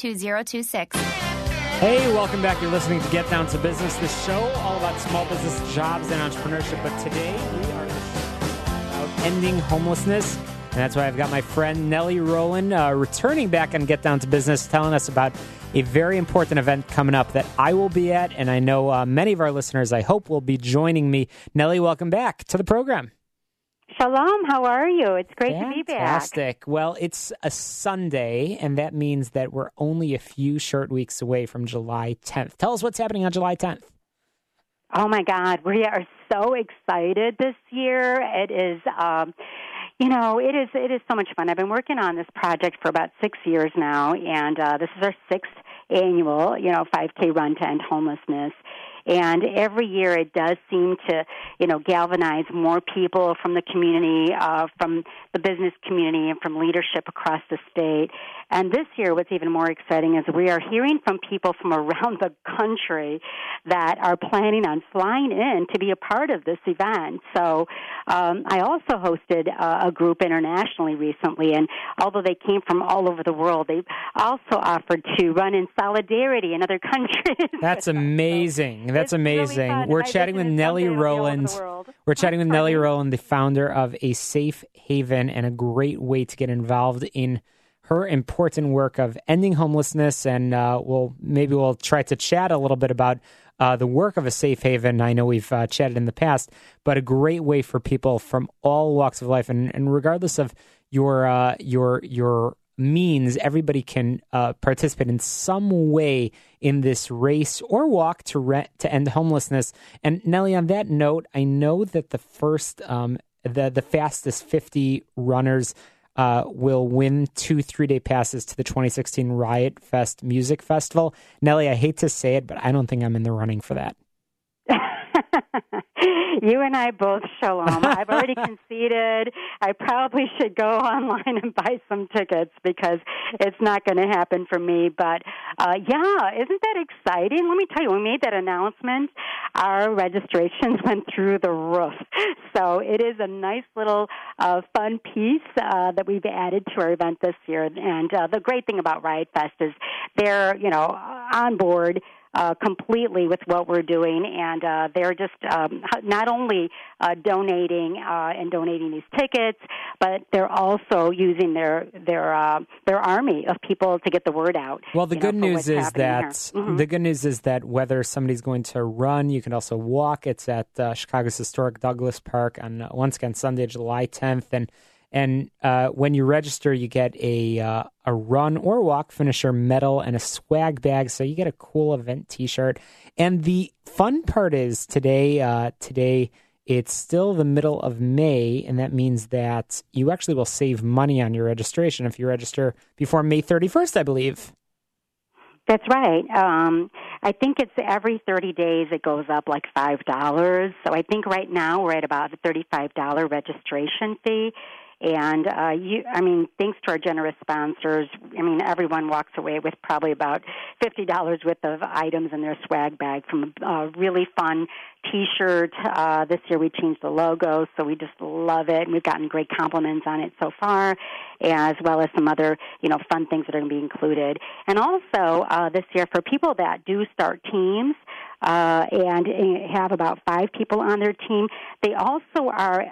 2026. Hey, welcome back. You're listening to Get Down to Business, the show all about small business, jobs, and entrepreneurship. But today, we are about ending homelessness, and that's why I've got my friend Neli Rowland returning back on Get Down to Business, telling us about a very important event coming up that I will be at, and I know many of our listeners, I hope, will be joining me. Neli, welcome back to the program. Shalom, how are you? It's great to be back. Fantastic. Well, it's a Sunday, and that means that we're only a few short weeks away from July 10th. Tell us what's happening on July 10th. Oh, my God. We are so excited this year. It is, it is so much fun. I've been working on this project for about 6 years now, and this is our sixth annual, 5K run to end homelessness. And every year it does seem to, galvanize more people from the community, from the business community, and from leadership across the state. And this year what's even more exciting is we are hearing from people from around the country that are planning on flying in to be a part of this event. So I also hosted a group internationally recently, and although they came from all over the world, they also offered to run in solidarity in other countries. That's amazing. That's amazing. Really We're chatting with Neli Rowland, the founder of A Safe Haven, and a great way to get involved in her important work of ending homelessness. And we'll try to chat a little bit about the work of A Safe Haven. I know we've chatted in the past, but a great way for people from all walks of life, and regardless of your means, everybody can participate in some way in this race or walk to end homelessness. And Neli, on that note, I know that the first, the fastest 50 runners will win 2 3-day passes to the 2016 Riot Fest Music Festival. Neli, I hate to say it, but I don't think I'm in the running for that. You and I both, Shalom. I've already conceded. I probably should go online and buy some tickets because it's not going to happen for me. But, isn't that exciting? Let me tell you, when we made that announcement, our registrations went through the roof. So it is a nice little fun piece that we've added to our event this year. And the great thing about Riot Fest is they're, on board completely with what we're doing, and they're just not only donating these tickets, but they're also using their army of people to get the word out. Well, the good news is that the good news is that whether somebody's going to run, you can also walk. It's at Chicago's historic Douglas Park on once again Sunday, July 10th, and when you register, you get a run or walk finisher medal and a swag bag. So you get a cool event T-shirt. And the fun part is today it's still the middle of May, and that means that you actually will save money on your registration if you register before May 31st, I believe. That's right. I think it's every 30 days it goes up like $5. So I think right now we're at about a $35 registration fee. And, thanks to our generous sponsors, everyone walks away with probably about $50 worth of items in their swag bag, from a really fun T-shirt. This year we changed the logo, so we just love it, and we've gotten great compliments on it so far, as well as some other, fun things that are going to be included. And also this year, for people that do start teams, and have about 5 people on their team, they also are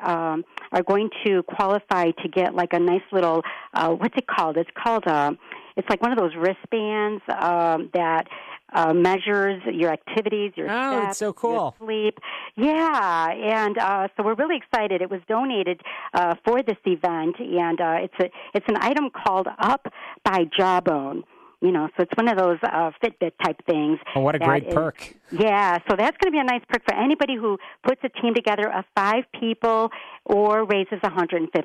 going to qualify to get like a nice little it's like one of those wristbands that measures your activities, your steps, it's so cool. Your sleep. Yeah, and so we're really excited. It was donated for this event, and it's an item called Up by Jawbone. So it's one of those Fitbit type things. Oh, what a great perk. Yeah, so that's going to be a nice perk for anybody who puts a team together of 5 people or raises $150. So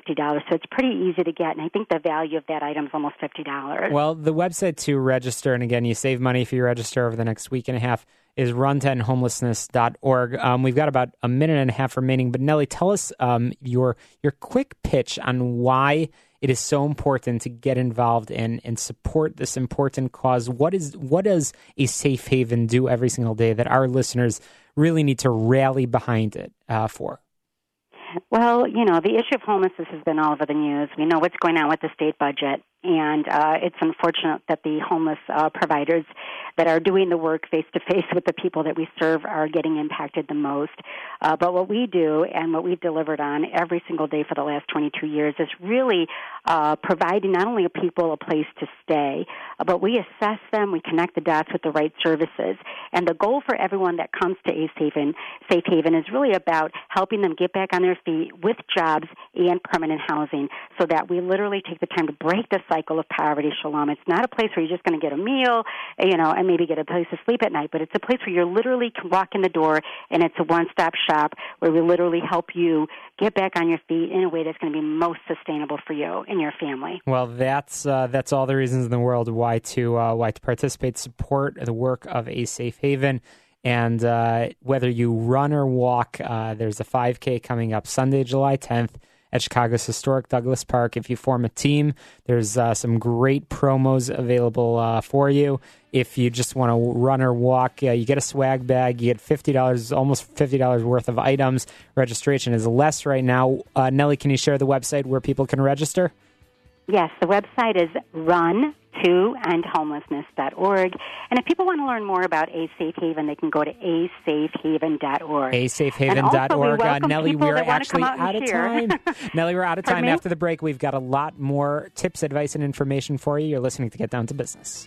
it's pretty easy to get, and I think the value of that item is almost $50. Well, the website to register, and again, you save money if you register over the next week and a half, is runtoendhomelessness.org. We've got about a minute and a half remaining, but Neli, tell us your quick pitch on why it is so important to get involved in and support this important cause. What does A Safe Haven do every single day that our listeners really need to rally behind it for? Well, you know, the issue of homelessness has been all over the news. We know what's going on with the state budget, and it's unfortunate that the homeless providers that are doing the work face-to-face with the people that we serve are getting impacted the most. But what we do and what we've delivered on every single day for the last 22 years is really providing not only people a place to stay, but we assess them, we connect the dots with the right services. And the goal for everyone that comes to A Safe Haven is really about helping them get back on their feet with jobs and permanent housing, so that we literally take the time to break the cycle of poverty, Shalom. It's not a place where you're just going to get a meal, you know, and maybe get a place to sleep at night, but it's a place where you literally can walk in the door, and it's a one-stop shop where we literally help you get back on your feet in a way that's going to be most sustainable for you and your family. Well, that's all the reasons in the world why to participate, support the work of A Safe Haven. And whether you run or walk, there's a 5K coming up Sunday, July 10th at Chicago's historic Douglas Park. If you form a team, there's some great promos available for you. If you just want to run or walk, you get a swag bag. You get $50, almost $50 worth of items. Registration is less right now. Neli, can you share the website where people can register? Yes, the website is runtoendhomelessness.org. And if people want to learn more about A Safe Haven, they can go to asafehaven.org. asafehaven.org. Neli, we're actually out of time. Neli, we're out of time. After the break, we've got a lot more tips, advice, and information for you. You're listening to Get Down to Business.